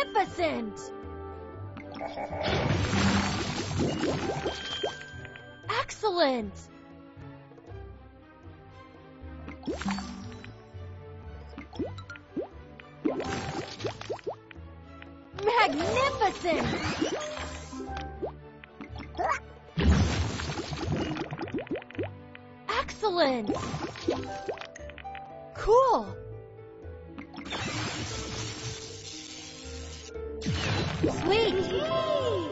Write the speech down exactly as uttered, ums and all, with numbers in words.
Magnificent! Excellent! Magnificent! Excellent! Cool! Sweet! Yay!